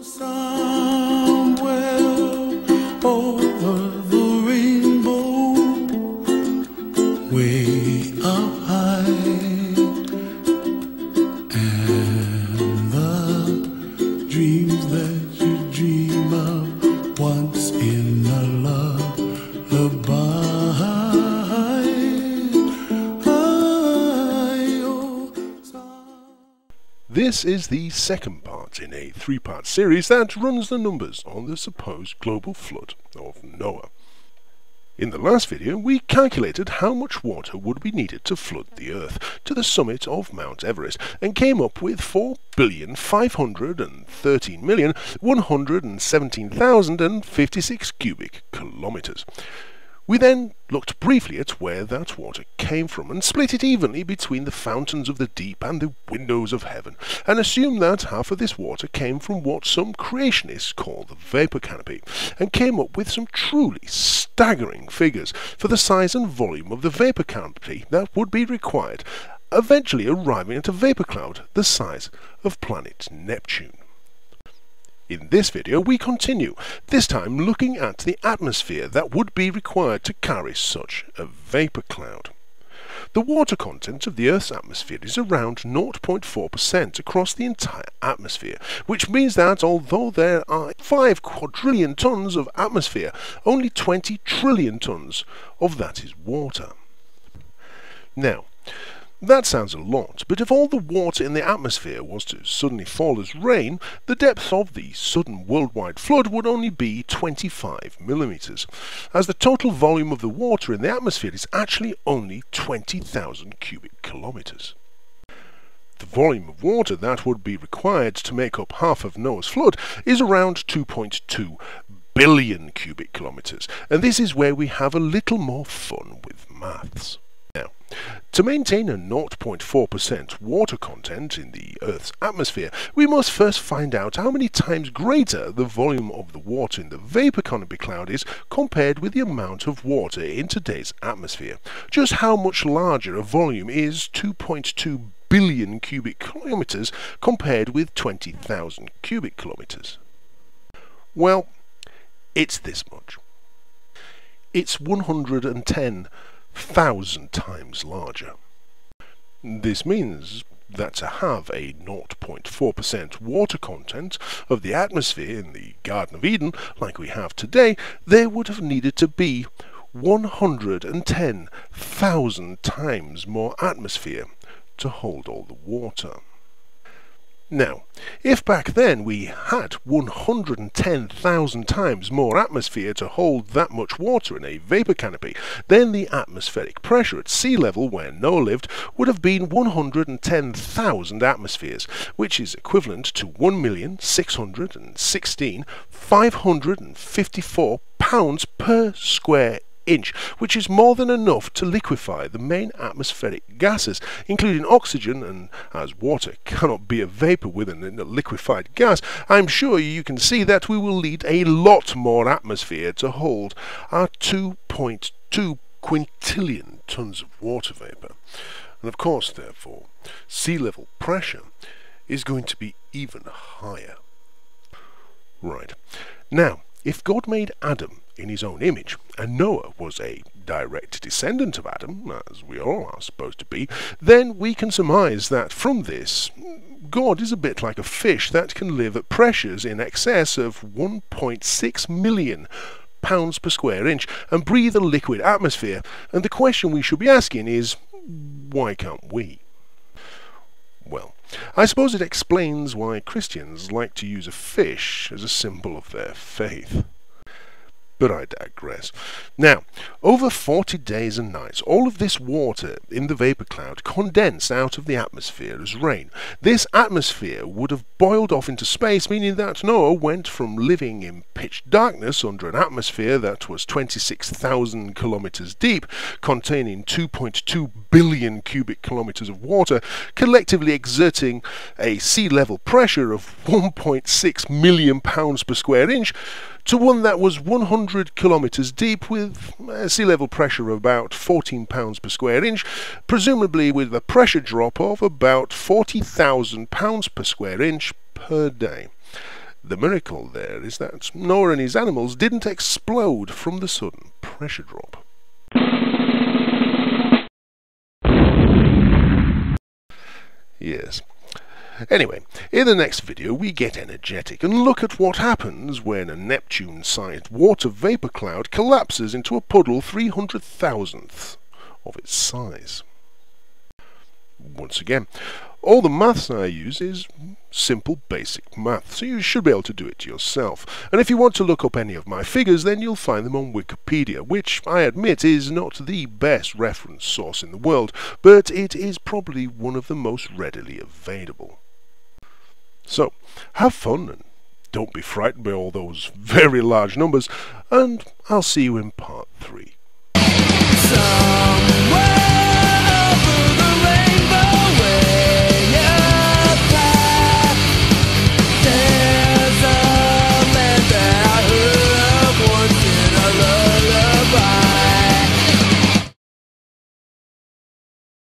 Somewhere over the rainbow, way up high, and the dreams that you dream of once in a lullaby. This is the second part in a three-part series that runs the numbers on the supposed global flood of Noah. In the last video we calculated how much water would be needed to flood the earth to the summit of Mount Everest and came up with 4,513,117,056 cubic kilometers. We then looked briefly at where that water came from and split it evenly between the fountains of the deep and the windows of heaven, and assumed that half of this water came from what some creationists call the vapor canopy, and came up with some truly staggering figures for the size and volume of the vapor canopy that would be required, eventually arriving at a vapor cloud the size of planet Neptune. In this video we continue, this time looking at the atmosphere that would be required to carry such a vapor cloud. The water content of the Earth's atmosphere is around 0.4% across the entire atmosphere, which means that although there are 5 quadrillion tons of atmosphere, only 20 trillion tons of that is water. Now, that sounds a lot, but if all the water in the atmosphere was to suddenly fall as rain, the depth of the sudden worldwide flood would only be 25 millimeters, as the total volume of the water in the atmosphere is actually only 20,000 cubic kilometers. The volume of water that would be required to make up half of Noah's flood is around 2.2 billion cubic kilometers, and this is where we have a little more fun with maths. Now, to maintain a 0.4% water content in the Earth's atmosphere, we must first find out how many times greater the volume of the water in the vapor canopy cloud is compared with the amount of water in today's atmosphere. Just how much larger a volume is 2.2 billion cubic kilometers compared with 20,000 cubic kilometers? Well, it's this much. It's 110,000 times larger. This means that to have a 0.4% water content of the atmosphere in the Garden of Eden like we have today, there would have needed to be 110,000 times more atmosphere to hold all the water. Now, if back then we had 110,000 times more atmosphere to hold that much water in a vapor canopy, then the atmospheric pressure at sea level where Noah lived would have been 110,000 atmospheres, which is equivalent to 1,616,554 pounds per square inch, which is more than enough to liquefy the main atmospheric gases, including oxygen, and as water cannot be a vapour within a liquefied gas, I'm sure you can see that we will need a lot more atmosphere to hold our 2.2 quintillion tons of water vapour. And of course, therefore, sea level pressure is going to be even higher. Right. Now, if God made Adam in his own image, and Noah was a direct descendant of Adam, as we all are supposed to be, then we can surmise that from this, God is a bit like a fish that can live at pressures in excess of 1.6 million pounds per square inch and breathe a liquid atmosphere, and the question we should be asking is, why can't we? Well, I suppose it explains why Christians like to use a fish as a symbol of their faith. But I digress. Now, over 40 days and nights, all of this water in the vapor cloud condensed out of the atmosphere as rain. This atmosphere would have boiled off into space, meaning that Noah went from living in pitch darkness under an atmosphere that was 26,000 kilometers deep, containing 2.2 billion cubic kilometers of water, collectively exerting a sea level pressure of 1.6 million pounds per square inch, to one that was 100 kilometers deep with sea level pressure of about 14 pounds per square inch, presumably with a pressure drop of about 40,000 pounds per square inch per day. The miracle there is that Noah and his animals didn't explode from the sudden pressure drop. Yes. Anyway, in the next video we get energetic and look at what happens when a Neptune-sized water vapor cloud collapses into a puddle 300,000th of its size. Once again, all the maths I use is simple basic math, so you should be able to do it yourself. And if you want to look up any of my figures, then you'll find them on Wikipedia, which I admit is not the best reference source in the world, but it is probably one of the most readily available. So, have fun and don't be frightened by all those very large numbers, and I'll see you in part 3.